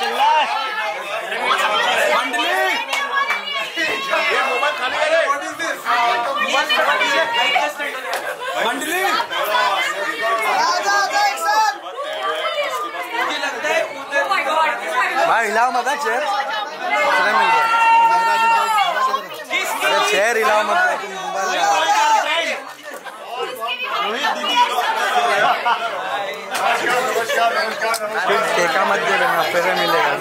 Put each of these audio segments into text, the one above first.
भाई हिलाओ मत चेयर, चेयर हिलाओ मत। टेका मत दे देना, फिर मिलेगा।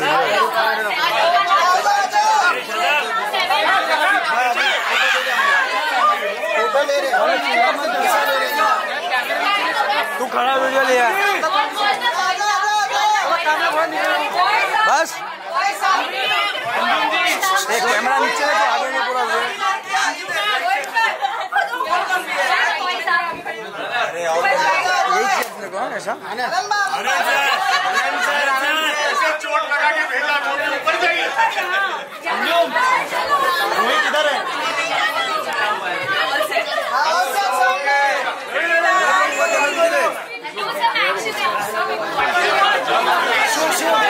तू खड़ा वीडियो लिया बस। एक कैमरा नीचे लेके आ गए पूरा। यही कौन ऐसा चोट लगा के भेजा ऊपर जाइए। रोहित किधर है?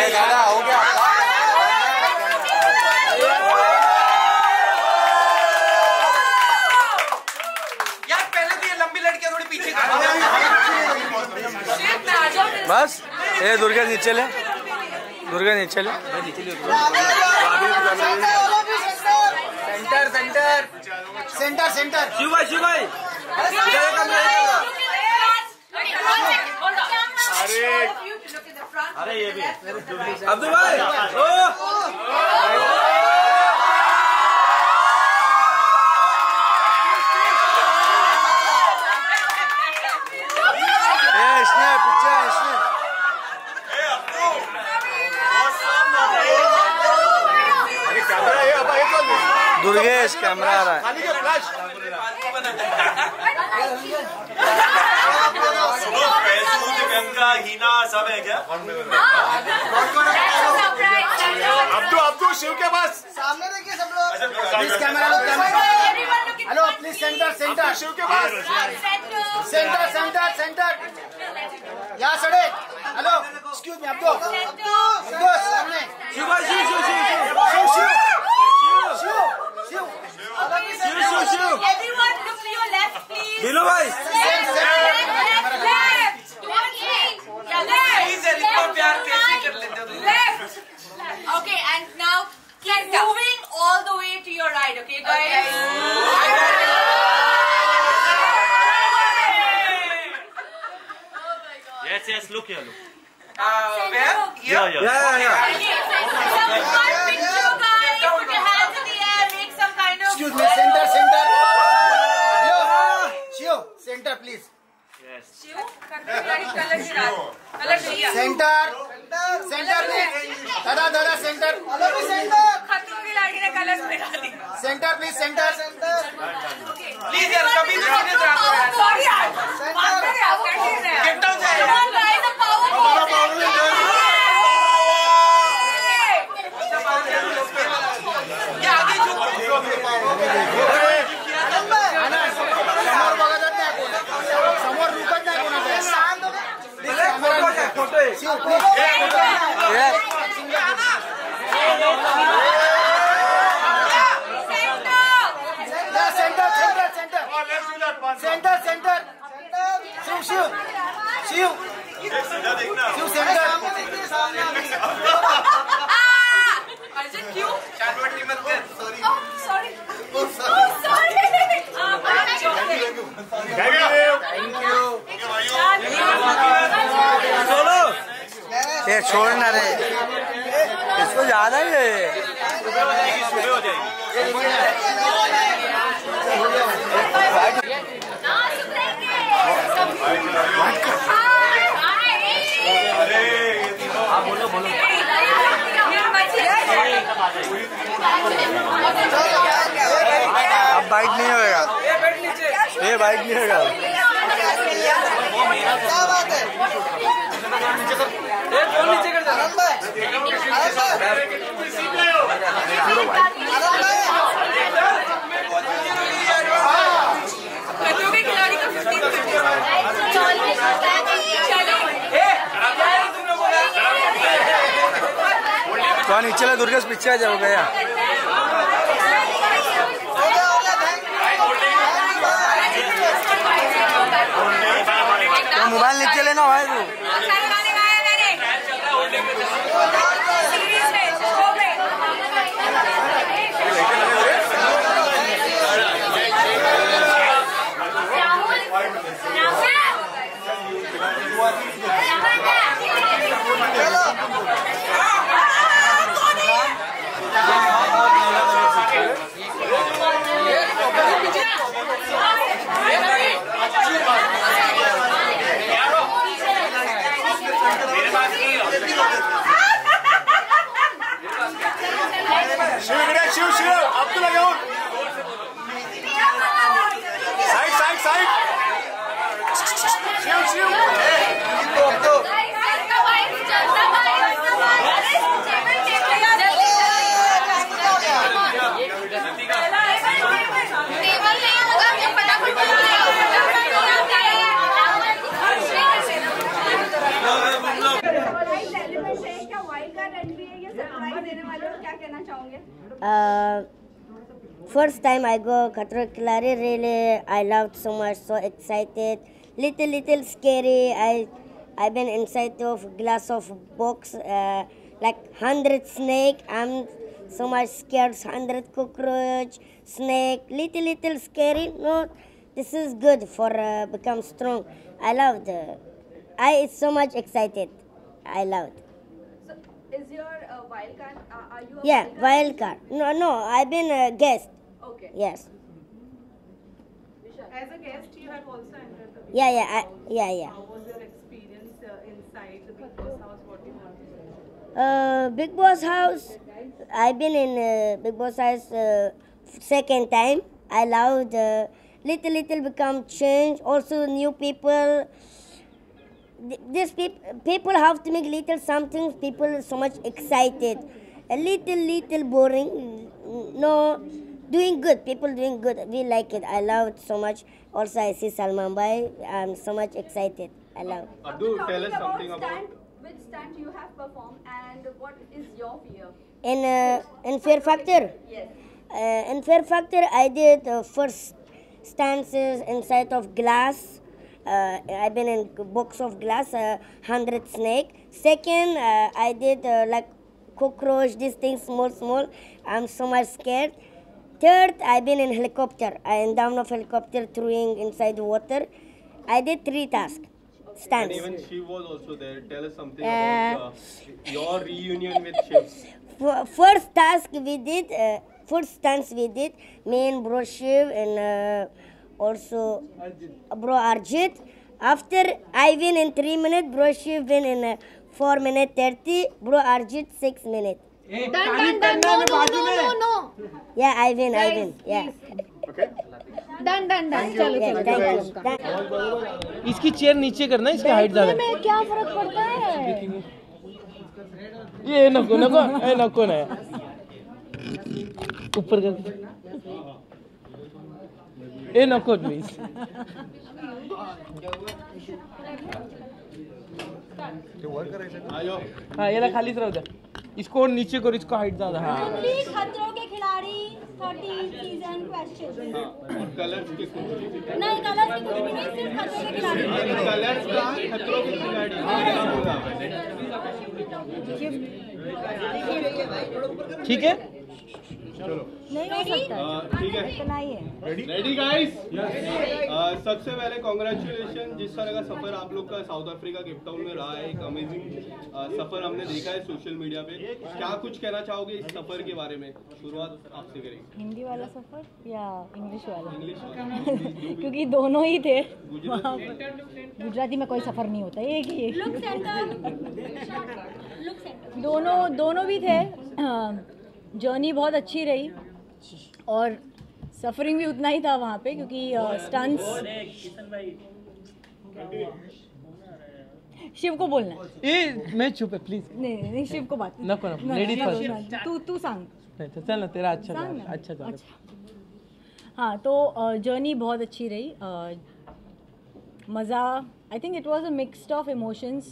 गाना हो गया यार, पहले तो ये लंबी लड़कियां थोड़ी पीछे बस। ए दुर्गा नीचे ले, दुर्गा नीचे ले। Centre centre centre centre. Shiv भाई, शिव भाई। अरे अरे ये भी अब्दुल भाई। दुर्गेश कैमरा आ रहा है। हीना सब है क्या? अब तो शिव के पास सामने देखिए सब लोग। Hello please centre centre. Shiv के पास सेंटर सेंटर सेंटर। यहाँ सड़े। Hello excuse me. अब तो सामने everyone look to your left please. Dino bhai left please, itna pyar kaise kar lete ho left. Okay and now keep moving all the way to your right. Okay guys, yes yes look here look. Where? Here yeah yeah yeah. Excuse me, center, center. Shiv, center, please. Yes. Shiv, color diya. Center, center, please. Dada, dada, center. Hello, center. Khatron Ke Khiladi ne colors mein dal di. Center, please, center. Okay. Please, yaar, kabhi nahi ne drama. Sorry, yaar. Center, yaar. Cape Town se. Come on, guys, the power. Hamara power mein dal. Kya aage jo समोर रुकत नाही कोणाला, शांत centre centre Shiv Shiv Shiv Shiv centre. Arjun क्यों? शानवाटी मत कर। Sorry. Oh sorry. Oh sorry. आप क्यों? Thank you. चलो। ये छोड़ना रे। इसको ज़्यादा ही है। सुबह हो जाएगी, सुबह हो जाएगी। ना सुनेंगे। आप बोलो बोलो। अब बाइट नहीं होएगा, ये बाइट नहीं होएगा। हाँ नीचे दुर्गेश पीछे आ जाओगे यार, मोबाइल नीचे लेना भाई तू। First time I go Khatron Ke Khiladi, really I loved so much, so excited, little scary. I've been inside of glass of box, like 100 snake. I'm so much scared. 100 cockroach, snake, little scary. No, this is good for become strong. I loved. I is so much excited. I loved. Is your wild card? Are you a wild card? No, I've been a guest. Okay. Yes. As a guest, you have also entered the Big Boss. Yeah. How was your experience inside the Big Boss house? What did you learn? Big Boss house. I've been in Big Boss house second time. I loved little become change. Also new people. These people have to make little something. People are so much excited. A little boring. No, doing good. People doing good. We like it. I love it so much. Also, I see Salman Bhai. I'm so much excited. I love. Adu, tell us something about which stunt you have performed and what is your fear? In fear factor. Yes. In fear factor, I did first stances inside of glass. I've been in box of glass, 100 snake. Second, I did like cockroach, these things small. I'm so much scared. Third, I've been in helicopter. I'm down of helicopter, throwing inside water. I did 3 tasks. Stunts. And even Shiv was also there. Tell us something about your reunion with Shiv. First task we did, first stunts we did, me and bro Shiv and also bro Arjit. After I win in 3 minutes, bro Shiv win in 4 minutes 30, bro Arjit 6 minutes. No. Yeah, I win. Yeah. Okay. Done. चलो. इसकी chair नीचे करना, इसकी height ज़्यादा. इसमें क्या फर्क पड़ता है? ये नको ना ऊपर कर. Enough, please. हाँ ये ना खाली तरफ जा, इसको नीचे करो, इसको हाइट ज़्यादा. हाँ खतरों के खिलाड़ी 13 सीजन क्वेश्चन. नहीं कलर्स की कुछ भी नहीं, सिर्फ खतरों के खिलाड़ी. कलर्स का खतरों के खिलाड़ी ठीक है. चलो ठीक है. Ready guys. सबसे पहले कॉन्ग्रेचुलेशन. जिस तरह का सफर आप लोग का साउथ अफ्रीका केप टाउन में रहा है, एक अमेजिंग सफर हमने देखा है सोशल मीडिया पे. क्या कुछ कहना चाहोगे इस सफर के बारे में? शुरुआत आपसे करेंगे. हिंदी वाला सफर या इंग्लिश वाला? इंग्लिश, क्योंकि दोनों ही थे. गुजराती में कोई सफर नहीं होता, एक ही है. दोनों भी थे. जर्नी बहुत अच्छी रही और सफरिंग भी उतना ही था वहाँ पे, क्योंकि स्टंट्स. शिव को बोलना है. मैं चुप है प्लीज. नहीं शिव को बात नको. Ladies first. तू सांग. नहीं चल ना, तेरा अच्छा. हाँ तो जर्नी बहुत अच्छी रही. मज़ा. I think it was a mixed of emotions.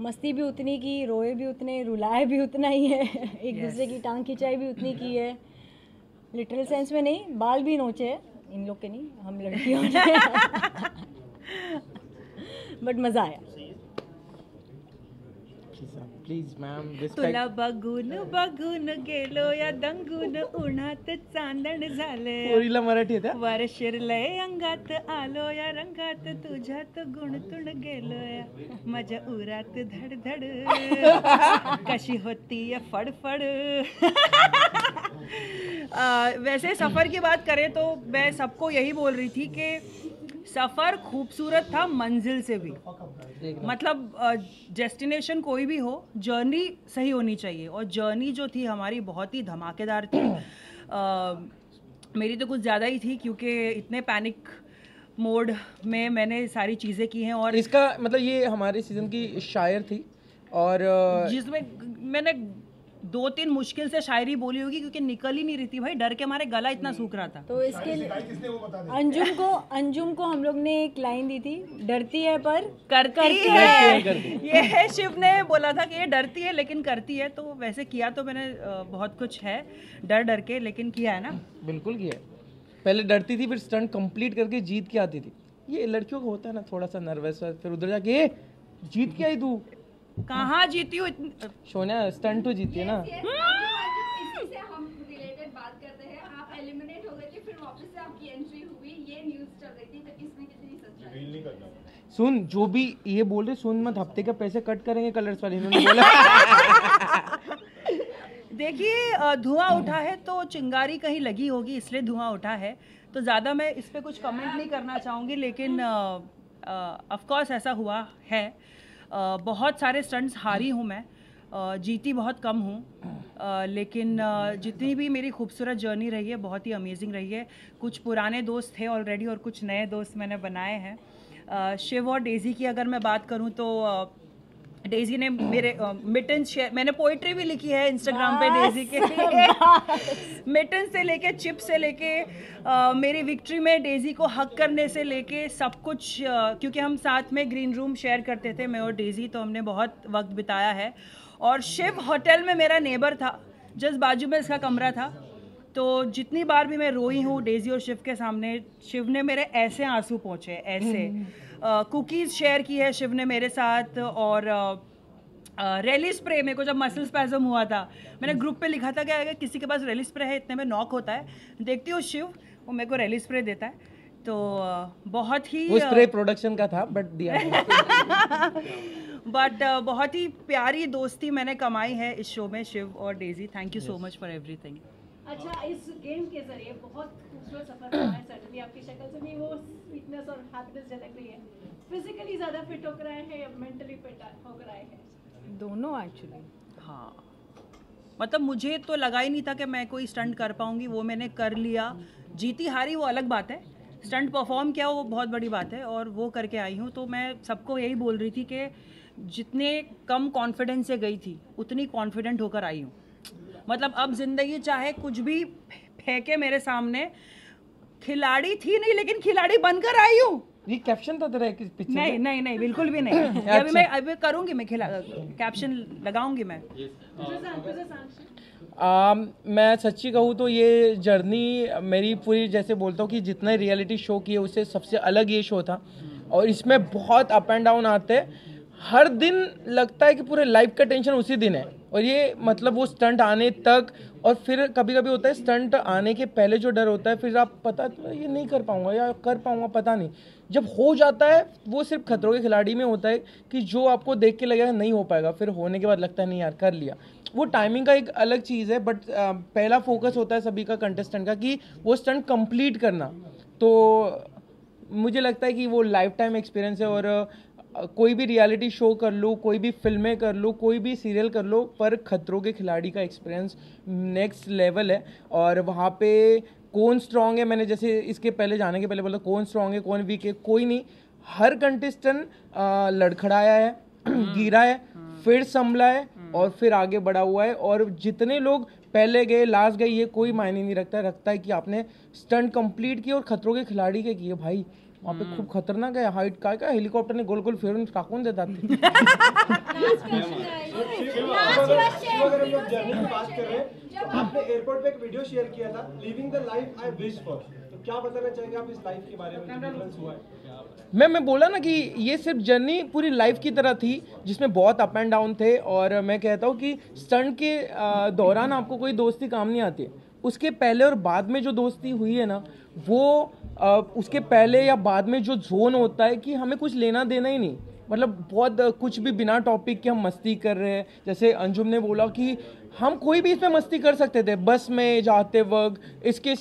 मस्ती भी उतनी की, रोए भी उतने, रुलाए भी उतना ही है, एक दूसरे की टांग खिंचाई भी उतनी की है, लिटरल सेंस में नहीं, बाल भी नोचे है इन लोग के, नहीं हम लड़कियों ने, बट मज़ा आया। प्लीज मैम तुला बगुन बगुन गेलो या दंगून उन्हात चांदण झाले, ओरीला मराठी येते, वर्ष लय अंगात आलो या रंगात तुझ्यात गुणतुण गेलो या माझ्या उरात धडधड कशी होती या फडफड। वैसे सफ़र की बात करें तो मैं सबको यही बोल रही थी कि सफ़र खूबसूरत था मंजिल से भी, मतलब डेस्टिनेशन कोई भी हो, जर्नी सही होनी चाहिए, और जर्नी जो थी हमारी बहुत ही धमाकेदार थी। मेरी तो कुछ ज़्यादा ही थी क्योंकि इतने पैनिक मोड में मैंने सारी चीज़ें की हैं, और इसका मतलब ये हमारे सीज़न की शायर थी, और जिसमें मैंने 2-3 मुश्किल से शायरी बोली होगी क्योंकि निकल ही नहीं रही थी भाई, डर के हमारे गला इतना सूख रहा था। तो इसके लिए अंजुम को हम लोग ने एक लाइन दी थी, डरती है पर करती है। ये शिव ने बोला था कि ये डरती है लेकिन करती है, तो वैसे किया तो मैंने बहुत कुछ है डर के, लेकिन किया है ना, बिल्कुल किया। पहले डरती थी, फिर स्टंट कंप्लीट करके जीत के आती थी। ये लड़कियों को होता है ना थोड़ा सा नर्वस, फिर उधर जाके जीत के आई तू, कहाँ जीती हूँ सोनिया, स्टंट तो जीती है ना। इसी से हम रिलेटेड बात करते हैं, आप एलिमिनेट हो गए थे, फिर वापस से आपकी एंट्री हुई, ये न्यूज़ चल रही थी, तो इसमें कितनी सच्चाई? सुन, जो भी ये बोल रहे सुन मत, हफ्ते का पैसे कट करेंगे कलर्स वाले, इन्होंने बोला। देखिए धुआं उठा है तो चिंगारी कहीं लगी होगी, इसलिए धुआं उठा है, तो ज़्यादा मैं इस पर कुछ कमेंट नहीं करना चाहूँगी, लेकिन ऑफकोर्स ऐसा हुआ है। बहुत सारे स्टंट्स हारी हूँ मैं, जीती बहुत कम हूँ, लेकिन जितनी भी मेरी खूबसूरत जर्नी रही है बहुत ही अमेजिंग रही है। कुछ पुराने दोस्त थे ऑलरेडी और कुछ नए दोस्त मैंने बनाए हैं। शिव और डेज़ी की अगर मैं बात करूँ तो डेज़ी ने मेरे मिटन्स शेयर, मैंने पोइट्री भी लिखी है इंस्टाग्राम पे डेज़ी के लिए, मिटन्स से लेके चिप से लेके मेरी विक्ट्री में डेज़ी को हक करने से लेके सब कुछ, क्योंकि हम साथ में ग्रीन रूम शेयर करते थे मैं और डेज़ी, तो हमने बहुत वक्त बिताया है। और शिव होटल में मेरा नेबर था, जिस बाजू में इसका कमरा था, तो जितनी बार भी मैं रोई हूँ डेज़ी और शिव के सामने, शिव ने मेरे ऐसे आंसू पहुँचे ऐसे। कुकीज़ शेयर की है शिव ने मेरे साथ, और रेली स्प्रे, मेरे को जब मसल स्पैज़म हुआ था मैंने ग्रुप पे लिखा था कि अगर किसी के पास रेली स्प्रे है, इतने में नॉक होता है, देखती हूँ शिव वो मेरे को रेली स्प्रे देता है, तो बहुत ही वो स्प्रे प्रोडक्शन का था बट दिया बट बहुत ही प्यारी दोस्ती मैंने कमाई है इस शो में। शिव और Daisy, thank you so much for everything. अच्छा, इस गेम के जरिए बहुत खूबसूरत सफर रहा है, सडनली आपकी शक्ल से भी वो फिटनेस और हैप्पीनेस झलक रही है, फिजिकली ज़्यादा फिट होकर आए हैं या मेंटली फिट होकर आए हैं? दोनों एक्चुअली। हाँ, मतलब मुझे तो लगा ही नहीं था कि मैं कोई स्टंट कर पाऊँगी, वो मैंने कर लिया। जीती हारी वो अलग बात है, स्टंट परफॉर्म किया वो बहुत बड़ी बात है, और वो करके आई हूँ। तो मैं सबको यही बोल रही थी कि जितने कम कॉन्फिडेंस से गई थी उतनी कॉन्फिडेंट होकर आई हूँ, मतलब अब जिंदगी चाहे कुछ भी फेंके मेरे सामने, खिलाड़ी थी नहीं लेकिन खिलाड़ी बनकर आई हूँ। ये कैप्शन तो तेरा है किस पिक्चर? नहीं नहीं नहीं, बिल्कुल भी नहीं। अभी मैं करूँगी, मैं कैप्शन लगाऊंगी मैं। मैं सच्ची कहूँ तो ये जर्नी मेरी पूरी, जैसे बोलता हूँ कि जितने रियलिटी शो किए उससे सबसे अलग ये शो था, और इसमें बहुत अप एंड डाउन आते, हर दिन लगता है कि पूरे लाइफ का टेंशन उसी दिन है, और ये मतलब वो स्टंट आने तक, और फिर कभी कभी होता है स्टंट आने के पहले जो डर होता है, फिर आप पता ये नहीं कर पाऊँगा या कर पाऊँगा पता नहीं, जब हो जाता है वो सिर्फ खतरों के खिलाड़ी में होता है कि जो आपको देख के लगेगा नहीं हो पाएगा, फिर होने के बाद लगता है नहीं यार कर लिया, वो टाइमिंग का एक अलग चीज़ है। बट पहला फोकस होता है सभी का कंटेस्टेंट का कि वो स्टंट कंप्लीट करना, तो मुझे लगता है कि वो लाइफ टाइम एक्सपीरियंस है, और कोई भी रियलिटी शो कर लो, कोई भी फिल्में कर लो, कोई भी सीरियल कर लो, पर खतरों के खिलाड़ी का एक्सपीरियंस नेक्स्ट लेवल है, और वहाँ पे कौन स्ट्रांग है, मैंने जैसे इसके पहले जाने के पहले बोला कौन स्ट्रांग है कौन वीक है, कोई नहीं, हर कंटेस्टेंट लड़खड़ाया है, गिरा है, फिर संभला है और फिर आगे बढ़ा हुआ है, और जितने लोग पहले गए लास्ट गए ये कोई मायने नहीं रखता, रखता है कि आपने स्टंट कंप्लीट किया और खतरों के खिलाड़ी के किए। भाई वहाँ पे खूब खतरनाक है, हाइट का हेलीकॉप्टर ने गोल गोल फेर काकून देता थे। आपने एयरपोर्ट पे एक वीडियो शेयर किया था living the life I wish for, तो क्या बताना चाहेंगे आप इस लाइफ के बारे में, डिफरेंस हुआ है? मैं बोला ना कि ये सिर्फ जर्नी पूरी लाइफ की तरह थी जिसमें बहुत अप एंड डाउन थे। और मैं कहता हूँ कि स्टंट के दौरान आपको कोई दोस्ती काम नहीं आती, उसके पहले और बाद में जो दोस्ती हुई है ना वो उसके पहले या बाद में जो जोन होता है कि हमें कुछ लेना देना ही नहीं, मतलब बहुत कुछ भी बिना टॉपिक के हम मस्ती कर रहे हैं। जैसे अंजुम ने बोला कि हम कोई भी इसमें मस्ती कर सकते थे, बस में जाते वक्त इसके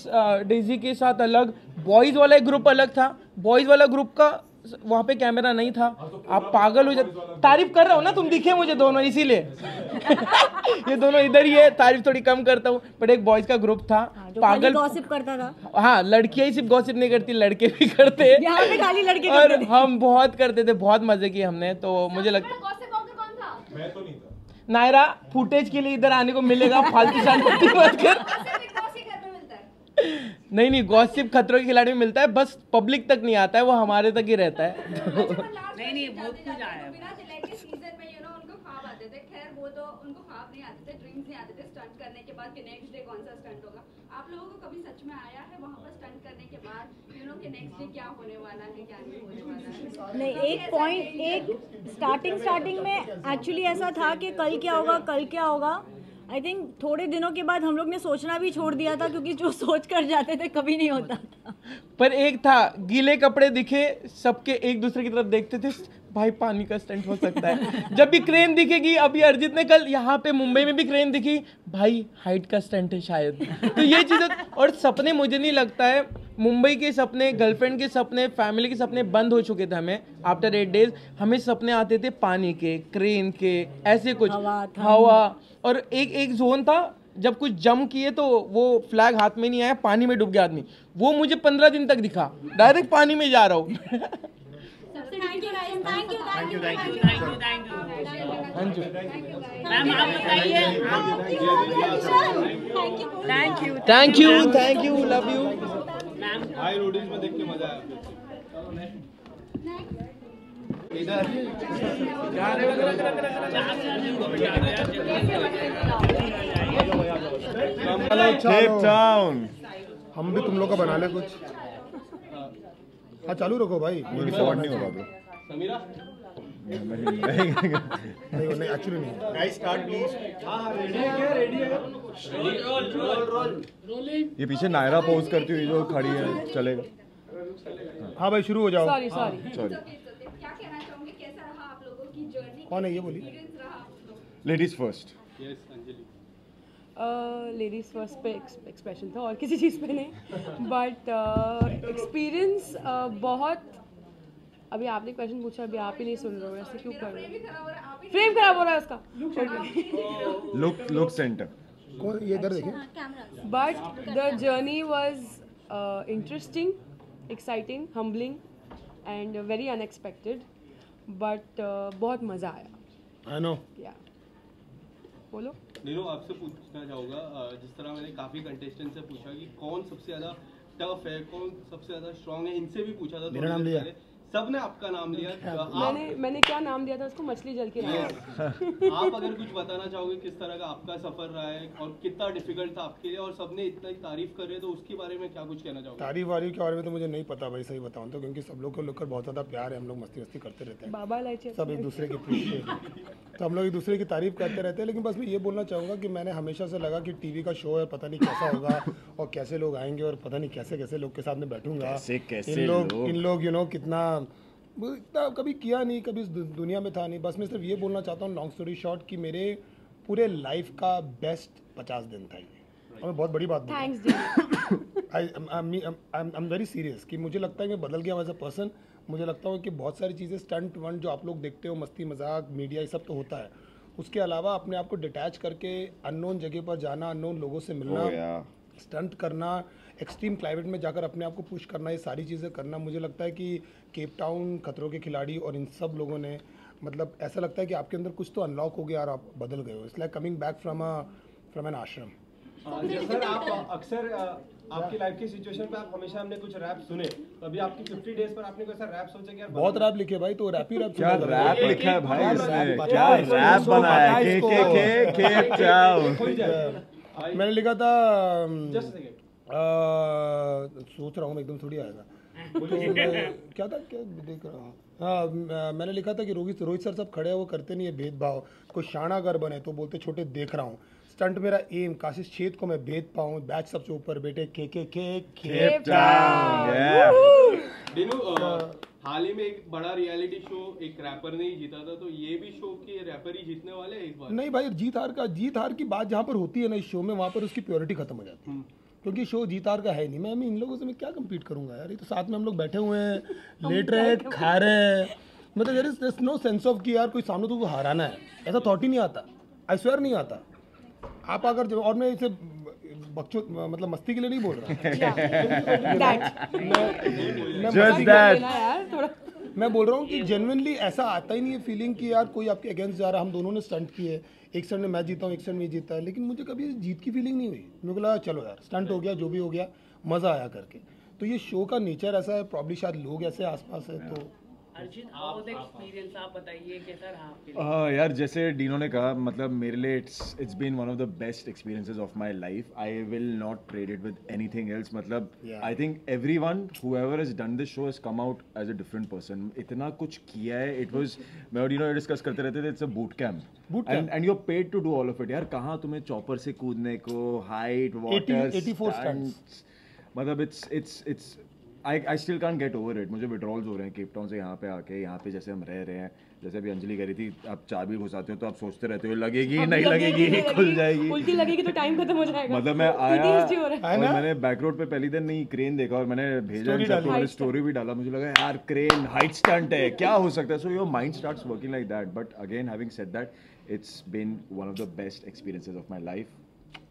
डेजी के साथ अलग, बॉयज़ वाला एक ग्रुप अलग था, बॉयज़ वाला ग्रुप का वहाँ पे कैमरा नहीं था, आप पागल हो जाते। तारीफ कर रहा हो ना तुम, दिखे मुझे दोनों इसीलिए ये दोनों इधर ही है, तारीफ थोड़ी कम करता हूँ। बट एक बॉयज का ग्रुप था, पागल गॉसिप करता था। हाँ, लड़कियाँ ही सिर्फ गॉसिप नहीं करती, लड़के भी करते हैं और हम बहुत करते थे, बहुत मजे किए हमने। तो मुझे लगता है नायरा फुटेज के लिए इधर आने को मिलेगा, फालतू नहीं गॉसिप खतरों के खिलाड़ी में मिलता है, बस पब्लिक तक नहीं आता है, वो हमारे तक ही रहता है। नहीं बहुत कुछ आया है सीजन में, यू नो उनको ख्वाब आते थे, खैर वो तो उनको ख्वाब नहीं आते थे, ड्रीम्स नहीं आते थे स्टंट करने के बाद कि नेक्स्ट डे कौन सा स्टंट होगा। आप लोगों को कभी सच में आया है वहां पर स्टंट करने के बाद, यू नो कि नेक्स्ट डे क्या होने वाला है, क्या नहीं होने वाला है? नहीं, एक पॉइंट एक स्टार्टिंग में एक्चुअली ऐसा था कि कल क्या होगा, कल क्या होगा। आई थिंक थोड़े दिनों के बाद हम लोग ने सोचना भी छोड़ दिया था क्योंकि जो सोच कर जाते थे कभी नहीं होता था। पर एक था, गीले कपड़े दिखे सबके, एक दूसरे की तरफ देखते थे, भाई पानी का स्टंट हो सकता है। जब भी क्रेन दिखेगी, अभी अर्जित ने कल यहाँ पे मुंबई में भी क्रेन दिखी, भाई हाइट का स्टंट है शायद। तो ये चीज़ें और सपने, मुझे नहीं लगता है मुंबई के सपने, गर्लफ्रेंड के सपने, फैमिली के सपने बंद हो चुके थे। हमें आफ्टर 8 days हमें सपने आते थे पानी के, क्रेन के, ऐसे कुछ हवा। और एक जोन था जब कुछ जम किए तो वो फ्लैग हाथ में नहीं आया, पानी में डूब गया आदमी, वो मुझे 15 दिन तक दिखा, डायरेक्ट पानी में जा रहा हूँ। Thank you, love you. Hi Roadies में देख के मजा आया। इधर केप टाउन, हम भी तुम लोग का बना ले कुछ। हाँ चालू रखो भाई, नहीं होगा समीरा नहीं एक्चुअली नहीं। Guys start please. हां रेडी है, क्या रेडी है? Roll roll roll rolling. ये पीछे नायरा पोज करती हुई जो खड़ी है, चलेगा? हाँ भाई शुरू हो जाओ। सॉरी क्या कहना चाहोगे, कैसा रहा आप लोगों की जर्नी, कौन है ये बोली? Ladies first. Yes Anjali, ladies first पे एक्सप्रेशन था और किसी चीज़ पे नहीं, बट एक्सपीरियंस बहुत। अभी आपने क्वेश्चन पूछा, अभी आप ही नहीं सुन रहे हो, ऐसे क्यों कर रहे हो? फ्रेम खराब हो रहा है उसका, लुक लुक सेंटर ये इधर देखिए। But the journey was interesting, exciting, humbling and very unexpected, but बहुत मज़ा आया। आई नो, या बोलो। नीरो आपसे पूछना चाहूँगा, जिस तरह मैंने काफ़ी कंटेस्टेंट से पूछा कि कौन सबसे ज़्यादा टफ है, कौन सबसे ज़्यादा स्ट्रॉन्ग है, इनसे भी पूछा था, मेरा नाम लिया, सबने आपका नाम लिया। मैंने क्या नाम दिया था उसको? मछली जल के नाम। आप अगर कुछ बताना चाहोगे किस तरह का आपका सफर रहा है और कितना डिफिकल्ट था आपके लिए, और सबने इतना तारीफ कर रहे हैं, तो उसके बारे में क्या कुछ कहना चाहोगे? तारीफ वारीफ के बारे में तो मुझे नहीं पता भाई, सही बताऊँ तो, क्योंकि सब लोग को लेकर बहुत ज़्यादा प्यार है, हम लोग मस्ती वस्ती करते रहते हैं, बाबा लाइचे सब एक दूसरे के पीछे, तो हम लोग एक दूसरे की तारीफ करते रहते हैं। लेकिन बस मैं ये बोलना चाहूँगा कि मैंने हमेशा से लगा कि टीवी का शो है, पता नहीं कैसा होगा और कैसे लोग आएंगे और पता नहीं कैसे कैसे लोग के साथ में बैठूंगा, इन लोग यू नो कितना इतना कभी किया नहीं, कभी इस दुनिया में था नहीं। बस मैं सिर्फ ये बोलना चाहता हूँ लॉन्ग स्टोरी शॉर्ट कि मेरे पूरे लाइफ का बेस्ट 50 दिन था ये, और बहुत बड़ी बात आई एम वेरी सीरियस कि मुझे लगता है मैं बदल गया एज अ पर्सन। मुझे लगता है कि बहुत सारी चीज़ें स्टंट वंट जो आप लोग देखते हो, मस्ती मजाक मीडिया ये सब तो होता है, उसके अलावा अपने आप को डिटैच करके अननोन जगह पर जाना, अननोन लोगों से मिलना, स्टंट करना, एक्सट्रीम क्लाइमेट में जाकर अपने आप को पुश करना, ये सारी चीज़ें करना। मुझे लगता है कि केप टाउन, खतरों के खिलाड़ी और इन सब लोगों ने, मतलब ऐसा लगता है कि आपके अंदर कुछ तो अनलॉक हो गया और आप बदल गए हो। It's like coming back from an ashram. Sir आप अक्सर आपकी लाइफ की सिचुएशन पे आप हमेशा हमने कुछ रैप सुने, तो अभी आपकी 50 डेज पर आपने कैसा रैप सोचा कि यार बहुत रैप लिखे भाई, तो रैप ही रैप क्या रैप लिखा है भाई इसने, क्या रैप बनाया है केप टाउन। मैंने लिखा था सोच रहा हूँ एकदम थोड़ी आया था क्या था क्या देख रहा हूँ हाँ, मैंने लिखा था कि रोहित सर सब खड़े हैं, वो करते नहीं है भेदभाव, कोई शाना अगर बने तो बोलते छोटे देख रहा हूँ, स्टंट मेरा एम काशिश छेद को मैं भेद पाऊँ, बैच सबसे ऊपर बेटे Cape Town। दिनू हाल ही में एक बड़ा रियलिटी शो एक रैपर ने ही जीता था, तो ये भी शो के रैपर ही जीतने वाले हैं इस बार? नहीं भाई, जीत हार की बात जहाँ पर होती है ना इस शो में, वहाँ पर उसकी प्योरिटी खत्म हो जाती है, क्योंकि शो जीत हार का है नहीं। मैं इन लोगों से मैं क्या कम्पीट करूंगा यार, ये तो साथ में हम लोग बैठे हुए हैं, लेट रहे हैं, खा रहे हैं, मतलब यार इस नो सेंस ऑफ कि यार कोई सामने तो हराना है, ऐसा थॉट ही नहीं आता, आई स्वेयर नहीं आता। आप अगर और मैं इसे बच्चों मतलब मस्ती के लिए नहीं बोल रहा, मैं बोल रहा हूँ कि जेन्युइनली ऐसा आता ही नहीं है फीलिंग कि यार कोई आपके अगेंस्ट जा रहा। हम दोनों ने स्टंट किए, एक स्टंट में मैं जीता हूँ, एक स्टंट में जीता है, लेकिन मुझे कभी जीत की फीलिंग नहीं हुई। मेरे को लगा चलो यार स्टंट हो गया, जो भी हो गया मज़ा आया करके। तो ये शो का नेचर ऐसा है, प्रॉब्ली शायद लोग ऐसे आसपास है। तो अर्जित एक्सपीरियंस आप बताइए कैसा रहा आपके लिए? यार जैसे डीनो ने कहा, मतलब मेरे लिए it's been one of the best experiences of my life. I will not trade it with anything else. मतलब I think everyone whoever has done this show has come out as a different person. इतना कुछ किया है, it was मैं और Dino discuss करते रहते थे, it's a boot camp and you are paid to do all of it. यार कहाँ तुम्हें चॉपर से कूदने को, हाइट, वाटर, 84 स्टंट्स, मतलब it's I still can't get over it. मुझे विड्रॉल्स हो रहे हैं केप टाउन से यहाँ पे आके, यहाँ पे जैसे हम रह रहे हैं, जैसे अभी अंजलि कह रही थी, आप चाबी घुसाते हो तो आप सोचते रहते हो लगेगी नहीं लगेगी, खुल जाएगी, उल्टी लगेगी तो टाइम खत्म हो जाएगा। मतलब मैं आया और मैंने बैक रोड पे पहली दिन नहीं क्रेन देखा और मैंने भेजा स्टोरी भी डाला, मुझे लगा यार क्रेन हाइट स्टंट है, क्या हो सकता है। So your mind starts working like that. But again having said that, it's been one of the best experiences of my life.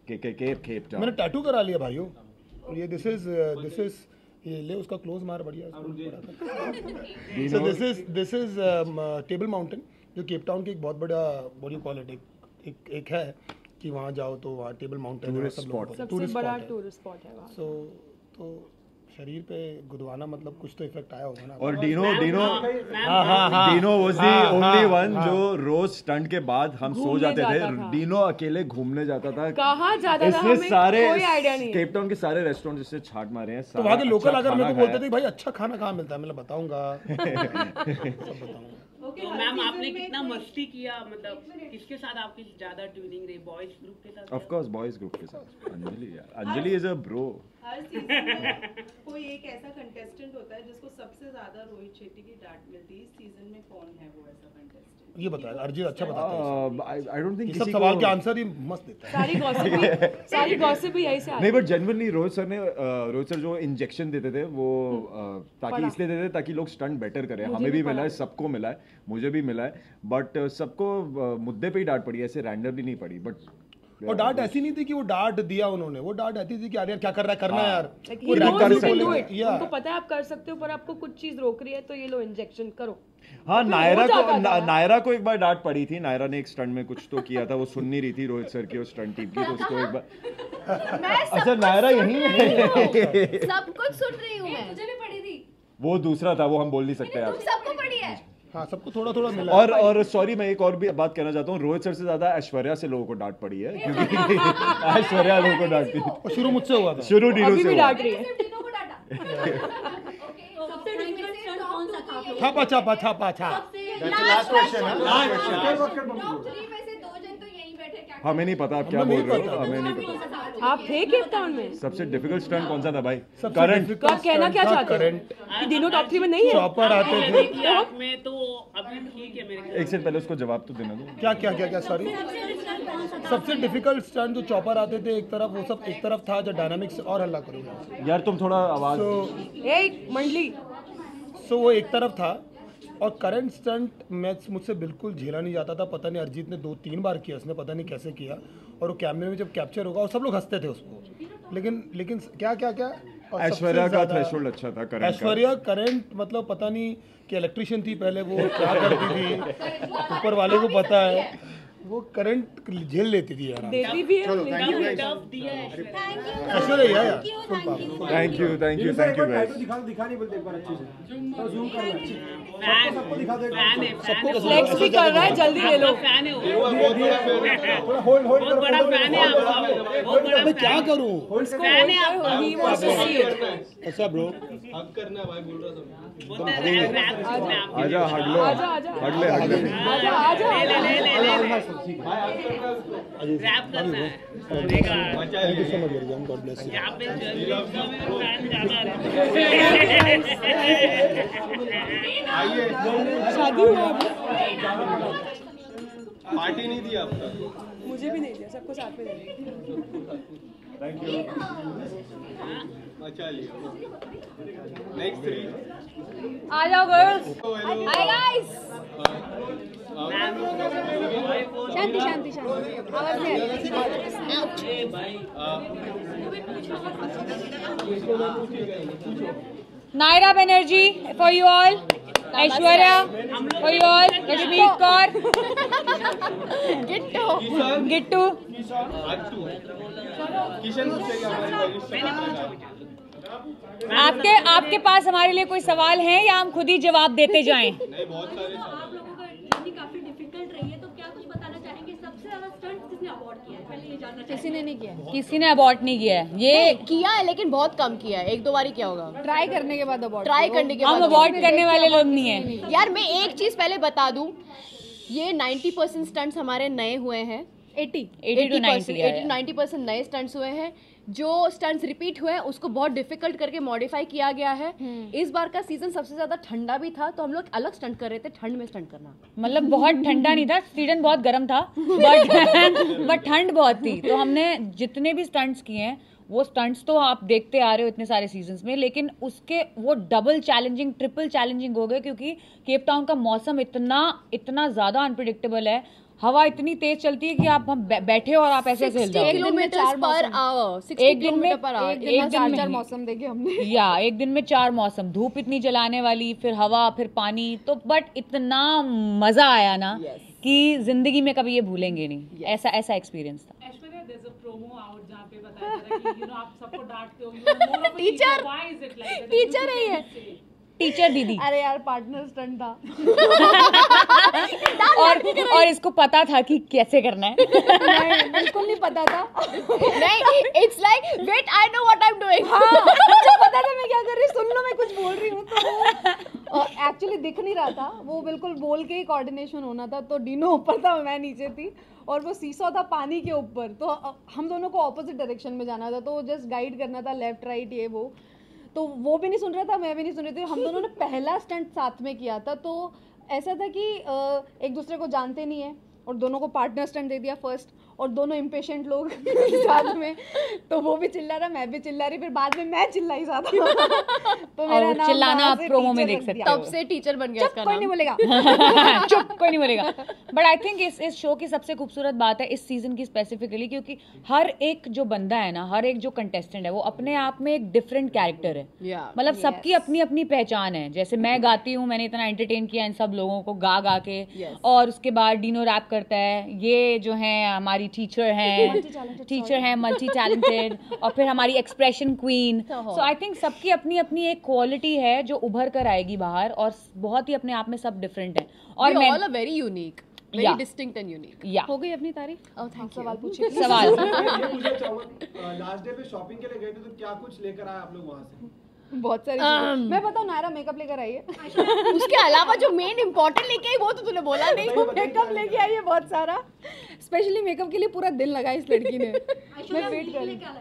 Cape Town मैंने टैटू करा लिया भाइयों, ये दिस इज ये ले उसका क्लोज मार बढ़िया। So this is table mountain, जो केप टाउन के एक बहुत बड़ा बॉडी क्वालिटी एक है कि वहाँ जाओ तो वहाँ टेबल माउंटेन टूरिस्ट बड़ा टूरिस्ट स्पॉट है वहाँ। सो तो शरीर पे गुदवाना मतलब कुछ तो इफेक्ट आया होगा ना। और Dino was the only one जो रोज स्टंट के बाद हम सो जाते थे। डीनो अकेले घूमने जाता था, कहाँ जाता था हमें कोई आइडिया नहीं। केप टाउन के सारे रेस्टोरेंट जिससे छाट मारे हैं, तो वहाँ के लोकल अगर मेरे को बोलते थे भाई अच्छा खाना कहाँ मिलता है, मैं बताऊंगा। तो मैम आपने कितना मस्ती किया, मतलब किसके साथ आपकी ज्यादा ट्यूनिंग रही? बॉयज ग्रुप के साथ? ऑफ कोर्स बॉयज ग्रुप के साथ। अंजलि यार, अंजलि इज अ ब्रो। हर सीजन में कोई एक ऐसा कंटेस्टेंट होता है जिसको सबसे ज्यादा रोहित शेट्टी की डांट मिलती है, इस सीजन में कौन है वो ऐसा कंटेस्टेंट? ये बताया अर्जित, अच्छा बताता है। आई डोंट थिंक किसी सब सवाल के आंसर ही मस्त देता है, सारी गॉसिप यही से आ रही है। नहीं बट जेन्युइनली रोहित सर जो इंजेक्शन देते थे वो ताकि इसलिए देते थे ताकि लोग स्टंट बेटर करें। हमें भी मिला है, सबको मिला है, मुझे भी मिला है, बट सबको मुद्दे पे ही डांट पड़ी, ऐसे रैंडमली नहीं पड़ी। बट और डांट ऐसी नहीं थी कि वो डांट दिया उन्होंने, वो डांट ऐसी थी कि यार क्या कर रहा है, करना है यार, उनको पता है आप कर सकते हो पर आपको कुछ चीज रोक रही है तो ये लो इंजेक्शन करो। हाँ नायरा को एक बार डांट पड़ी थी, नायरा ने एक स्टंट में कुछ तो किया था, वो सुन नहीं रही थी रोहित सर की और स्टंट टीम की, तो उसको एक बार अच्छा नायरा यही है, सब कुछ सुन रही हूँ। मुझे भी पड़ी थी, वो दूसरा था, वो हम बोल नहीं सकते यार। हाँ सबको थोड़ा थोड़ा मिला। और सॉरी मैं एक और भी बात कहना चाहता हूँ, रोहित सर से ज्यादा ऐश्वर्या से लोगों को डांट पड़ी है, क्योंकि ऐश्वर्या लोगों को डांटती है। शुरू मुझसे हुआ था, शुरू डीनो से डांट रही है। हमें नहीं पता आप क्या बोल रहे हो, हमें नहीं पता आप थे केप टाउन में। सबसे डिफिकल्ट स्टंट कौन सा था भाई? करंट। कहना क्या चाहते हैं? दिनों टॉप 3 में नहीं है, चॉपर आते थे में तो अभी ठीक है। मेरे एक सेकंड पहले उसको जवाब तो देना दो। क्या सॉरी, सबसे डिफिकल्ट स्टंट जो चॉपर आते थे एक तरफ, वो सब एक तरफ था जो डायनामिक्स और हल्ला करोगे यार तुम थोड़ा आवाज एक मंडली, सो वो एक तरफ था। और करंट स्टंट मैच मुझसे बिल्कुल झेला नहीं जाता था, पता नहीं अर्जित ने 2-3 बार किया, उसने पता नहीं कैसे किया, और वो कैमरे में जब कैप्चर होगा और सब लोग हंसते थे उसको। लेकिन क्या क्या क्या ऐश्वर्या का थ्रेशोल्ड अच्छा था करंट। ऐश्वर्या करंट मतलब पता नहीं कि इलेक्ट्रिशियन थी पहले, वो क्या करती थी ऊपर वाले को पता है। वो करंट झेल लेती थी यार। क्या करूँ अच्छा ब्रो करना भाई बोल रहा था पार्टी नहीं दी आपका, मुझे भी नहीं दिया, सबको साथ में थैंक यू। अच्छा लिया नेक्स्ट थ्री आ जाओ गर्ल्स। हाय गाइस शांति शांति शांति आवाज नहीं भाई। Naira Banerjee for you all, Aishwarya for you all, Rashmi Kaur, Gittu Gittu आपके आपके पास हमारे लिए कोई सवाल है या हम खुद ही जवाब देते जाएं? किसी ने नहीं किया, किसी ने अबॉर्ट नहीं किया है, ये किया है लेकिन बहुत कम किया है, एक दो बारी किया होगा, ट्राई करने के बाद अबॉर्ट, ट्राई करने के बाद अबॉर्ट करने वाले लोग नहीं है। यार मैं एक चीज पहले बता दूं, ये 90% स्टंट्स हमारे नए हुए हैं, 80 to 90% नए स्टंट्स हुए हैं, जो स्टंट्स रिपीट हुए हैं उसको बहुत डिफिकल्ट करके मॉडिफाई किया गया है। इस बार का सीजन सबसे ज्यादा ठंडा भी था तो हम लोग अलग स्टंट कर रहे थे, ठंड में स्टंट करना, मतलब बहुत ठंडा नहीं था, सीजन बहुत गर्म था बट ठंड बहुत थी, तो हमने जितने भी स्टंट्स किए हैं वो स्टंट्स तो आप देखते आ रहे हो इतने सारे सीजन्स में, लेकिन उसके वो डबल चैलेंजिंग ट्रिपल चैलेंजिंग हो गए, क्योंकि केप टाउन का मौसम इतना इतना ज्यादा अनप्रिडिक्टेबल है, हवा इतनी तेज चलती है कि आप बैठे हो और आप ऐसे हिल जाओ। 60 किलोमीटर पर एक दिन में चार मौसम देखे हमने, या एक दिन में चार मौसम, धूप इतनी जलाने वाली, फिर हवा, फिर पानी, तो बट इतना मजा आया ना कि जिंदगी में कभी ये भूलेंगे नहीं, ऐसा ऐसा एक्सपीरियंस था। प्रोमो आउट जहाँ पे बताया कि आप सबको डांटते हो, टीचर नहीं है, टीचर दीदी, अरे यार पार्टनर स्टंट था और इसको पता था कि कैसे करना है। नहीं बिल्कुल नहीं पता था, नहीं it's like wait I know what I am doing, मुझे पता था मैं क्या कर रही हूँ, सुन लो मैं कुछ बोल रही हूँ, तो एक्चुअली दिख नहीं रहा था वो, बिल्कुल बोल के ही कोऑर्डिनेशन होना था, तो डीनो ऊपर था मैं नीचे थी और वो सीसॉ था पानी के ऊपर, तो हम दोनों को ऑपोजिट डायरेक्शन में जाना था, तो जस्ट गाइड करना था लेफ्ट राइट ये वो, तो वो भी नहीं सुन रहा था मैं भी नहीं सुन रही थी, हम दोनों ने पहला स्टंट साथ में किया था, तो ऐसा था कि एक दूसरे को जानते नहीं है और दोनों को पार्टनर स्टंट दे दिया फर्स्ट, और दोनों इम्पेशेंट लोग साथ में, तो वो भी चिल्ला रहा मैं भी चिल्ला रही, फिर बाद में मैं चिल्लाई ज़्यादा तो मेरा नाम चिल्लाना आप प्रोमो में देख सकते हो, तब से टीचर बन गया, चुप कोई नहीं बोलेगा चुप कोई नहीं बोलेगा। बट आई थिंक इस शो की सबसे खूबसूरत बात है इस सीजन की स्पेसिफिकली, क्योंकि हर एक जो बंदा है ना, हर एक जो कंटेस्टेंट है वो अपने आप में एक डिफरेंट कैरेक्टर है, मतलब सबकी अपनी अपनी पहचान है। जैसे मैं गाती हूँ, मैंने इतना एंटरटेन किया इन सब लोगों को गा गा के, और उसके बाद डीनो रैप करता है, ये जो है हमारी टीचर हैं मल्टी टैलेंटेड, और फिर हमारी expression queen, so I think सबकी अपनी अपनी एक क्वालिटी है जो उभर कर आएगी बाहर, और बहुत ही अपने आप में सब डिफरेंट है, और all are very unique, very distinct and unique. हो गई अपनी तारीफ, सवाल पूछिए। सवाल लास्ट डे पे शॉपिंग के लिए गए थे, तो क्या कुछ लेकर आए आप लोग वहां से? बहुत सारी चीजें। मैं बताऊँ, नायरा मेकअप लेकर आई है उसके अलावा जो मेन इम्पोर्टेंट लेके आई वो तो तूने बोला नहीं, वो मेकअप लेके आई है बहुत सारा, स्पेशली मेकअप के लिए पूरा दिन लगा इस लड़की ने। मैं वेट कर रही हूँ,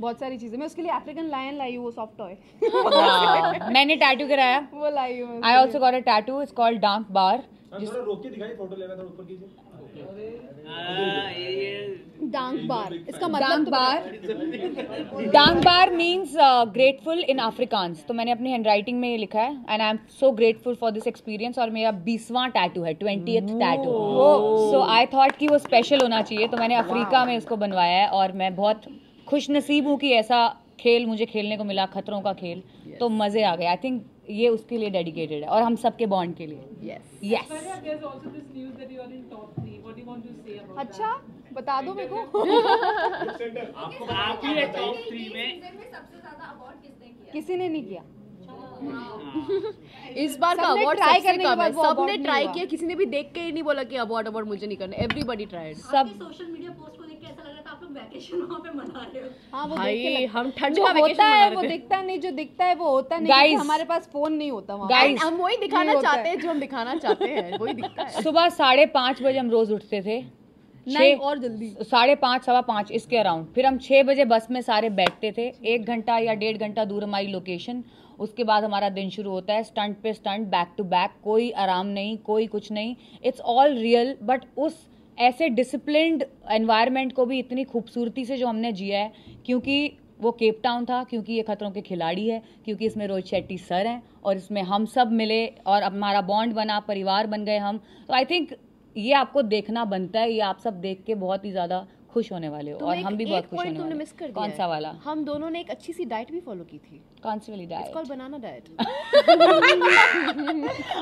बहुत सारी चीजें मैं उसके लिए, अफ्रीकन लायन लाई हूँ, वो सॉफ्ट टॉय, मैंने टैटू कराया वो लाई हूँ, I also got a tattoo, it's called dance bar. रोक के दिखाई फोटो लेना, ऊपर कीजिए। डांग बार, इसका मतलब डांग बार मीन्स ग्रेटफुल इन अफ्रीकांस, तो मैंने अपनी हैंड राइटिंग में ये लिखा है, and I am so grateful for this experience. और मेरा 20वां टैटू है, 20th tattoo, so I thought कि वो स्पेशल होना चाहिए, तो मैंने अफ्रीका में इसको बनवाया है, और मैं बहुत खुश नसीब हूँ कि ऐसा खेल मुझे खेलने को मिला, खतरों का खेल, तो मज़े आ गए। आई थिंक ये उसके लिए डेडिकेटेड है और हम सबके बॉन्ड के लिए। अच्छा बता दो मेरे को। किसी ने नहीं किया इस बार का अवार्ड ट्राई करने के बाद सबने ट्राई किया, किसी ने भी देख के ही नहीं बोला कि अवार्ड अवार्ड मुझे नहीं करना। Everybody tried. सब सोशल मीडिया पोस्ट को देख के ऐसा लग रहा था आप लोग वैकेशन वहां पे मना रहे हो। हां वो देख के हम ठंड का वैकेशन मना रहे हैं। वो दिखता नहीं, जो दिखता है वो होता नहीं। हमारे पास फोन नहीं होता वहां। गाइस हम वही दिखाना चाहते हैं जो हम दिखाना चाहते हैं, वही दिखता है। सुबह 5:30 बजे हम रोज उठते थे, नहीं और जल्दी 5:30 सवा 5 इसके अराउंड। फिर हम 6 बजे बस में सारे बैठते थे, 1 घंटा या 1.5 घंटा दूर हमारी लोकेशन। उसके बाद हमारा दिन शुरू होता है, स्टंट पे स्टंट, बैक टू बैक, कोई आराम नहीं, कोई कुछ नहीं। It's all real. बट उस ऐसे डिसिप्लिन्ड एनवायरनमेंट को भी इतनी खूबसूरती से जो हमने जिया है, क्योंकि वो केप टाउन था, क्योंकि ये खतरों के खिलाड़ी है, क्योंकि इसमें रोहित शेट्टी सर हैं और इसमें हम सब मिले और हमारा बॉन्ड बना, परिवार बन गए हम। तो आई थिंक ये आपको देखना बनता है, ये आप सब देख के बहुत ही ज़्यादा खुश होने वाले हो और हम भी बहुत खुश होने वाले। मिस कर दिया कौन सा वाला? हम दोनों ने एक अच्छी सी डाइट भी फॉलो की थी। कौन सी वाली डाइट? कॉल बनाना डाइट।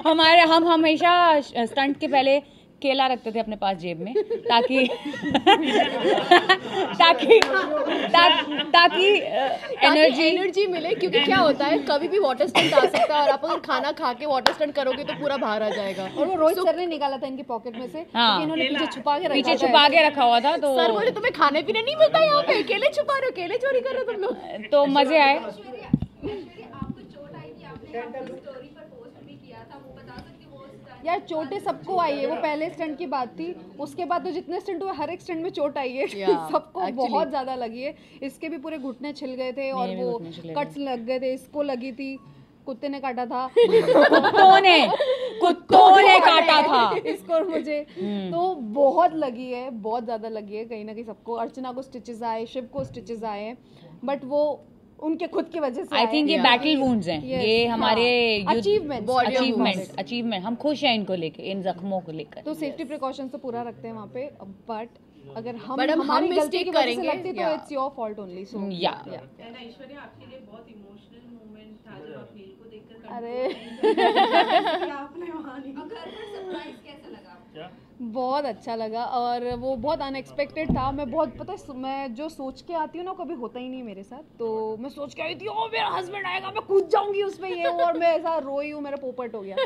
हमारे हम हमेशा स्टंट के पहले केला रखते थे अपने पास जेब में, ताकि ताकि ताकि एनर्जी मिले, क्योंकि क्या होता है कभी भी वाटर स्टंट आ सकता है और आप अगर खाना खा के वाटर स्टंट करोगे तो पूरा बाहर आ जाएगा। और वो रोहित सर ने निकाला था इनके पॉकेट में से, क्योंकि इन्होंने पीछे छुपा के रखा हुआ था। तो सर बोले तुम्हें खाने पीने नहीं मिलता, यहाँ पे केले छुपा रहे हो, केले चोरी कर रहे हो तुम लोग। तो मजे आए। यार चोटें सबको आई है, वो पहले स्टंट की बात थी, उसके बाद तो जितने स्टंट हुए हर एक स्टंट में चोट आई है। सबको बहुत ज़्यादा लगी है। इसके भी पूरे घुटने छिल गए थे और वो कट्स लग गए थे। इसको लगी थी, कुत्ते ने काटा था। कुत्तों ने काटा था इसको और मुझे। तो बहुत लगी है, बहुत ज़्यादा लगी है कहीं ना कहीं सबको। अर्चना को स्टिचेस आए, शिव को स्टिचेस आए हैं, बट वो उनके खुद की वजह से। आई थिंक ये बैटल वुंड्स हैं, ये हमारे अचीवमेंट। हम खुश हैं इनको लेके, इन जख्मों को लेकर। तो सेफ्टी प्रिकॉशंस तो पूरा रखते हैं वहाँ पे, बट अगर हम मिस्टेक करेंगे तो it's your fault only. So या ऐश्वर्या, आपके लिए बहुत इमोशनल मोमेंट था जब आप नील को देखकर। अरे आपने वहां नहीं, अगर सरप्राइज कैसा लगा? बहुत अच्छा लगा और वो बहुत अनएक्सपेक्टेड था। मैं बहुत, पता है, मैं जो सोच के आती हूँ ना कभी होता ही नहीं मेरे साथ। तो मैं सोच के आई थी ओ मेरा हस्बैंड आएगा, मैं कूद जाऊंगी उसमें ये, और मैं ऐसा रोई हूँ, मेरा पोपट हो गया।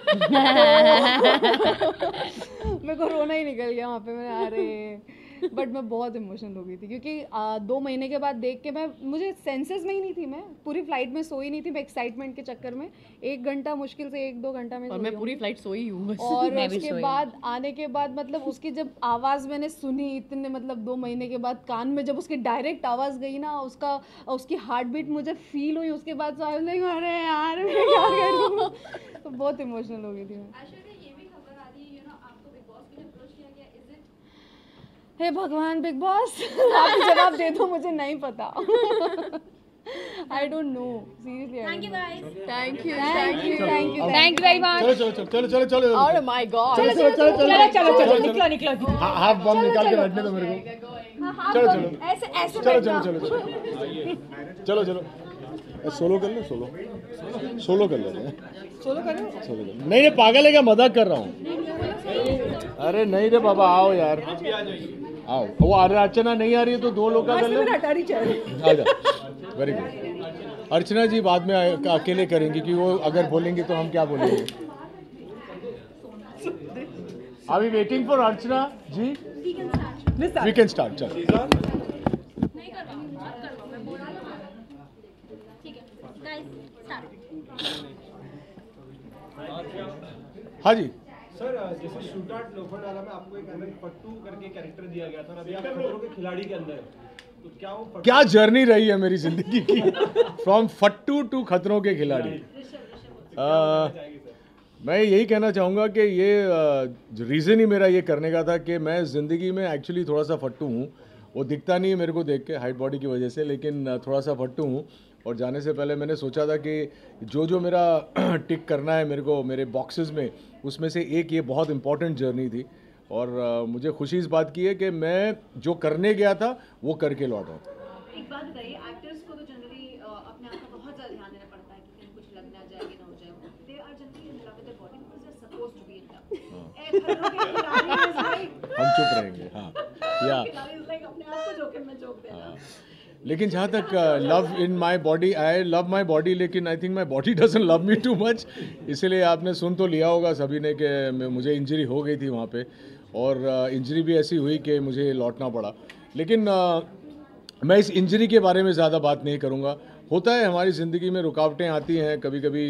मेरे को रोना ही निकल गया वहाँ पे। मैंने अरे बट मैं बहुत इमोशनल हो गई थी, क्योंकि 2 महीने के बाद देख के मुझे सेंसेस में ही नहीं थी। मैं पूरी फ्लाइट में सोई नहीं थी, मैं एक्साइटमेंट के चक्कर में 1 घंटा मुश्किल से 1-2 घंटा में मैं पूरी फ्लाइट सोई हूँ। और उसके बाद आने के बाद मतलब उसकी जब आवाज़ मैंने सुनी, इतने मतलब 2 महीने के बाद कान में जब उसकी डायरेक्ट आवाज़ गई ना, उसकी हार्ट बीट मुझे फील हुई। उसके बाद तो आई लाइक अरे यार मैं क्या करूं। तो बहुत इमोशनल हो गई थी मैं। हे भगवान, बिग बॉस आप जवाब दे दो, मुझे नहीं पता। I don't know. Seriously. Thank you guys. Thank you. Thank you. Thank you. Thank you very much. चलो। Oh my God. चलो। निकलो। हाफ बम निकाल के रखने दो मेरे को। चलो। ऐसे। चलो। सोलो कर लो। नहीं पागल है क्या, मजाक कर रहा हूँ। अरे नहीं रे बाबा, आओ यार, आओ। वो अर्चना नहीं आ रही है तो 2 लोग का कर लो। आजा। Very good. अर्चना जी बाद में अकेले करेंगी, कि वो अगर बोलेंगे तो हम क्या बोलेंगे। Are we waiting for Archana ji? We can start. चलो हाँ जी। सर जैसे शूट आउट लोखंडाला में आपको एक अंदर पट्टू करके कैरेक्टर दिया गया था, अभी आप खतरों के खिलाड़ी के अंदर, तो क्या जर्नी रही है मेरी जिंदगी की, फ्रॉम फट्टू टू खतरों के खिलाड़ी। मैं यही कहना चाहूँगा कि ये रीज़न ही मेरा ये करने का था कि मैं ज़िंदगी में एक्चुअली थोड़ा सा फट्टू हूँ। वो दिखता नहीं है मेरे को देख के हाइट बॉडी की वजह से, लेकिन थोड़ा सा फट्टू हूँ। और जाने से पहले मैंने सोचा था कि जो जो मेरा टिक करना है मेरे को, मेरे बॉक्सेस में, उसमें से एक ये बहुत इंपॉर्टेंट जर्नी थी। और मुझे खुशी इस बात की है कि मैं जो करने गया था वो करके लौटा। एक बात बताइए, एक्टर्स को तो जनरली अपने आप पर बहुत ज़्यादा ध्यान देना पड़ता है कि कुछ लग ना जाए, ना हो जाए। They are generally in love with their body because they are supposed to be in love. हम चुप रहेंगे। हाँ या लेकिन जहाँ तक love in my body, I love my body, लेकिन I think my body doesn't love me too much. इसलिए आपने सुन तो लिया होगा सभी ने कि मुझे इंजरी हो गई थी वहाँ पे, और इंजरी भी ऐसी हुई कि मुझे लौटना पड़ा। लेकिन मैं इस इंजरी के बारे में ज़्यादा बात नहीं करूँगा। होता है हमारी ज़िंदगी में रुकावटें आती हैं कभी कभी।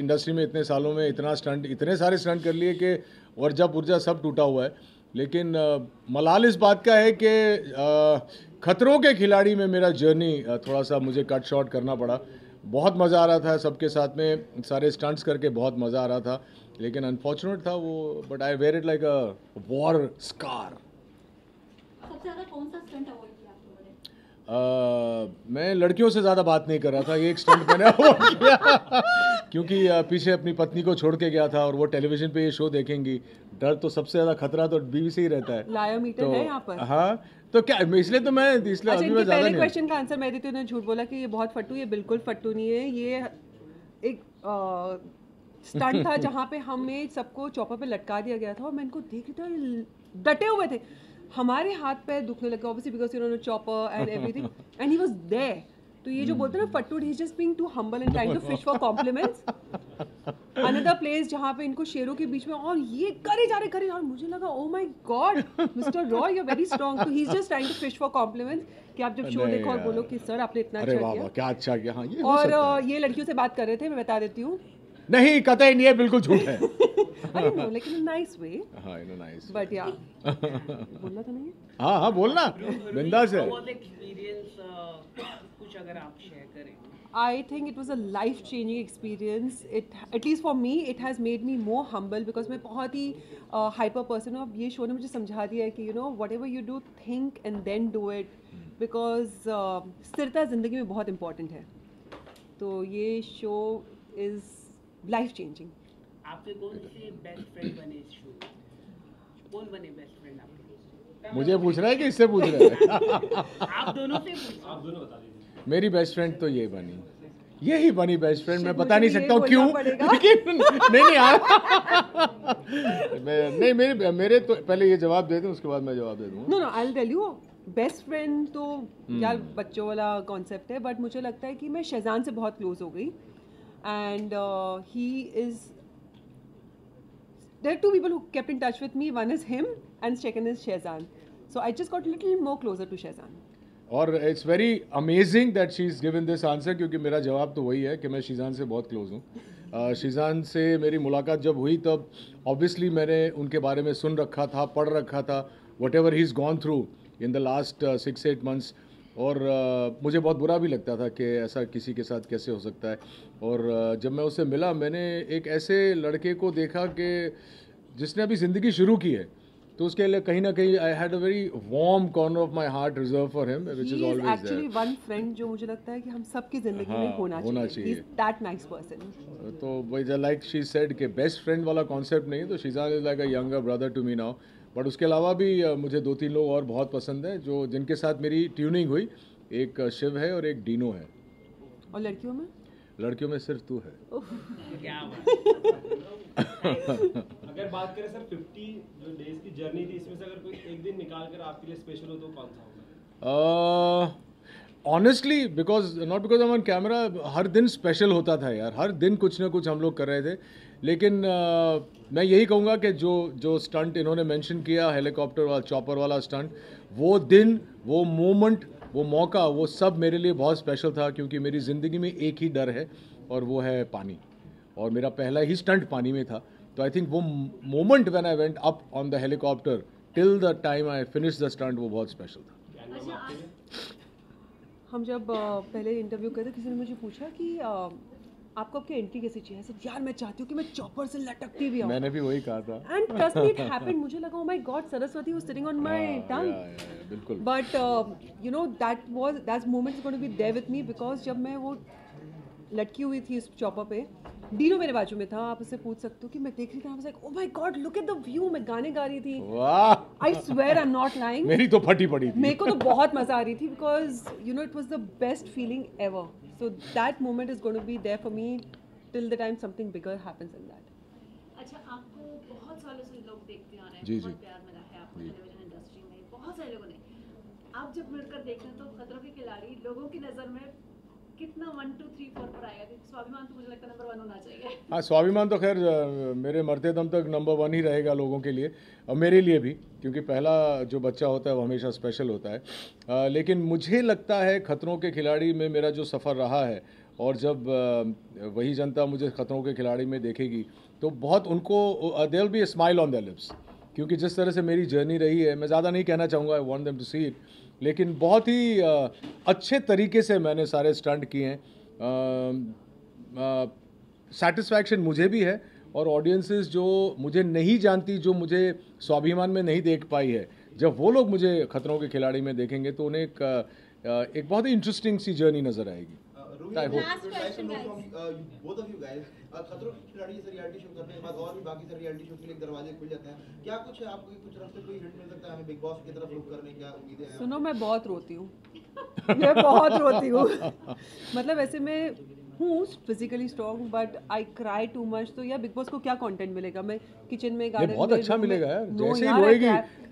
इंडस्ट्री में इतने सालों में इतने सारे स्टंट कर लिए कि वर्जा पुर्जा सब टूटा हुआ है। लेकिन मलाल इस बात का है कि खतरों के खिलाड़ी में मेरा जर्नी थोड़ा सा मुझे कट शॉर्ट करना पड़ा। बहुत मज़ा आ रहा था सबके साथ में, सारे स्टंट्स करके बहुत मज़ा आ रहा था, लेकिन अनफॉर्चुनेट था वो। But I wear it like a war scar. सबसे ज़्यादा कौन सा स्टंट अवॉइड किया आप लोगों ने? मैं लड़कियों से ज़्यादा बात नहीं कर रहा था, ये एक स्टंट मैंने अवॉइड किया क्योंकि पीछे अपनी पत्नी को छोड़ के गया था और वो टेलीविज़न पे ये शो देखेंगी। डर तो सबसे ज़्यादा खतरा तो बीवी से ही रहता है। लायोमीटर तो है यहाँ पर। हाँ तो क्या इसलिए तो मैं इसलिए पहले क्वेश्चन का आंसर मैं देती हूँ। उन्होंने झूठ बोला कि ये बहुत फट्टू, ये बिल्कुल फट्टू नहीं है। ये एक स्टंट था जहाँ पे हमें सबको चौपर पे लटका दिया गया था और मैं इनको देख रही था, डटे हुए थे, हमारे हाथ पैर दुखने लगे obviously because you know chopper and everything and he was there. तो ये जो बोलते हैं ना फट्टू, he is just being too humble and trying to fish for compliments. Another place जहाँ पे इनको शेरों के बीच में और ये करे जा रहे और मुझे लगा oh my God mister Roy you are very strong. तो he is just trying to fish for compliments कि आप जब शो देखो और बोलो कि सर आपने इतना अच्छा किया, क्या अच्छा किया। हाँ, ये और ये लड़कियों से बात कर रहे थे, मैं बता देती हूँ। नहीं कतई नहीं है, बिल्कुल झूठ है। अरे no like in nice way. हां इन नाइस बट या बोलना तो नहीं है। हां हां बोलना बिंदास है। बहुत एक्सपीरियंस कुछ अगर आप शेयर करें। I think it was a life changing experience. It at least for me it has made me more humble because मैं बहुत ही हाइपर पर्सन हूँ। अब ये शो ने मुझे समझा दिया है कि you know whatever you do think and then do it because स्थिरता जिंदगी में बहुत इंपॉर्टेंट है। तो ये शो इज़ लाइफ चेंजिंग। आपके कौन से बेस्ट फ्रेंड बने इस शो? कौन बने बेस्ट फ्रेंड आपके? मुझे पूछ रहा है कि इससे पूछ रहा है? आप दोनों से पूछो, आप दोनों बता दीजिए। मेरी बेस्ट फ्रेंड तो यही बनी बेस्ट फ्रेंड। मैं बता नहीं सकता हूँ क्यों, लेकिन नहीं यार नहीं मेरे तो पहले ये जवाब दे दूँ उसके बाद मैं जवाब दे दूँगा। No no I will tell you. Best friend तो यार बच्चों वाला कॉन्सेप्ट है, बट मुझे लगता है कि मैं शहजाद से बहुत क्लोज हो गई and there are two people who kept in touch with me, one is him and second is Shehzad, so I just got a little more closer to Shehzad. और it's very amazing that she's given this answer क्योंकि मेरा जवाब तो वही है कि मैं शेज़ान से बहुत क्लोज हूँ। शेज़ान से मेरी मुलाकात जब हुई तब obviously मैंने उनके बारे में सुन रखा था, पढ़ रखा था, whatever he's gone through in the last 6-8 months। और मुझे बहुत बुरा भी लगता था कि ऐसा किसी के साथ कैसे हो सकता है। और जब मैं उससे मिला मैंने एक ऐसे लड़के को देखा कि जिसने अभी ज़िंदगी शुरू की है, तो उसके लिए कहीं ना कहीं I had a very warm corner of my heart reserve for him which is always actually one friend जो मुझे लगता है कि हम सबकी ज़िंदगी में होना चाहिए। He is that nice person. तो वही लाइक शी सेड के बेस्ट फ्रेंड वाला कॉन्सेप्ट नहीं, तो Shehzad is like a younger brother to me now. But उसके अलावा भी मुझे 2-3 लोग और बहुत पसंद हैं जो जिनके साथ मेरी ट्यूनिंग हुई। एक शिव है और एक डीनो है। और लड़कियों में? लड़कियों में सिर्फ तू है। क्या अगर बात करें सर 50 जो डेज की जर्नी थी, इसमें से अगर कोई एक दिन निकाल कर आपके लिए स्पेशल हो तो कौन सा होगा? Honestly because not because on camera हर दिन स्पेशल होता था यार, हर दिन कुछ ना कुछ हम लोग कर रहे थे। लेकिन मैं यही कहूँगा कि जो स्टंट इन्होंने मेंशन किया हेलीकॉप्टर वाला चॉपर वाला स्टंट, वो दिन वो मोमेंट वो मौका वो सब मेरे लिए बहुत स्पेशल था क्योंकि मेरी ज़िंदगी में एक ही डर है और वो है पानी, और मेरा पहला ही स्टंट पानी में था। तो आई थिंक वो moment when I went up on the helicopter till the time I finish the stunt वो बहुत स्पेशल था। हम जब पहले इंटरव्यू करे किसी ने मुझे पूछा कि आपको आपकी एंट्री कैसी चाहिए? सर यार मैं चाहती हूँ कि मैं चॉपर से लटकती भी हूँ। मैंने भी वही कहा था and trust me it happened. मुझे लगा oh my God Saraswati was sitting on my tongue, बिल्कुल। But you know that moment is going to be there with me because जब मैं वो लटकी हुई थी इस चॉपर पे, डीनो मेरे बाजू में था, आप उससे पूछ सकते हो कि मैं देख रही थी oh my God look at the view. मैं गाने गा रही थी, I swear I am not lying. मेरी तो फटी पड़ी थी, मेरे को तो बहुत मजा आ रही थी because you know it was the best feeling ever. So that moment is going to be there for me till the time something bigger happens in that. अच्छा, आपको बहुत सालों से लोग देखते आ रहे हैं, बहुत प्यार मिला है आपको टेलीविजन इंडस्ट्री में, बहुत सारे लोगों ने। आप जब मिलकर देखते हैं तो खतरों के खिलाड़ी लोगों की नज़र में कितना 1 2 3 4 पर आएगा? स्वाभिमान तो मुझे लगता है नंबर 1 होना चाहिए। हाँ, स्वाभिमान तो खैर मेरे मरते दम तक नंबर 1 ही रहेगा लोगों के लिए और मेरे लिए भी, क्योंकि पहला जो बच्चा होता है वो हमेशा स्पेशल होता है। लेकिन मुझे लगता है खतरों के खिलाड़ी में मेरा जो सफ़र रहा है, और जब वही जनता मुझे खतरों के खिलाड़ी में देखेगी तो बहुत उनको there will be a smile on their lips, क्योंकि जिस तरह से मेरी जर्नी रही है, मैं ज़्यादा नहीं कहना चाहूँगा, I want them to see it, लेकिन बहुत ही अच्छे तरीके से मैंने सारे स्टंट किए हैं। सेटिस्फैक्शन मुझे भी है, और ऑडियंसेस जो मुझे नहीं जानती, जो मुझे स्वाभिमान में नहीं देख पाई है, जब वो लोग मुझे खतरों के खिलाड़ी में देखेंगे तो उन्हें एक बहुत ही इंटरेस्टिंग सी जर्नी नज़र आएगी। सुनो, मैं बहुत रोती हूँ मैं बहुत रोती हूँ मतलब ऐसे मैं हूँ physically strong, but I cry too much. तो यार बिग बॉस को क्या कंटेंट मिलेगा? मैं किचन में, गार्डन में बहुत अच्छा मिलेगा यार, जैसे ही रोएगी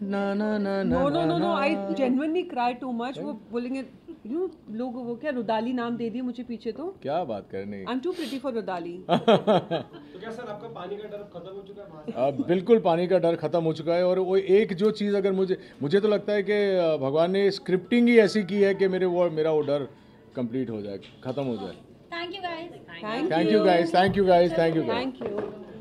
ना ना ना no no no, I genuinely cry too much. वो बोलेंगे यू लोग, वो क्या रुदाली नाम दे दिए मुझे पीछे, तो क्या बात करनी, I am too pretty for Rudaali. तो क्या सर आपका पानी का डर खत्म हो चुका है वहाँ से? बिल्कुल, पानी का डर खत्म हो चुका है। और वो एक जो चीज़ अगर मुझे तो लगता है कि भगवान ने स्क्रिप्टिंग ही ऐसी की है कि मेरा वो डर कंप्लीट हो जाए, खत्म हो जाए। Thank you guys, thank you guys, thank you guys, thank you.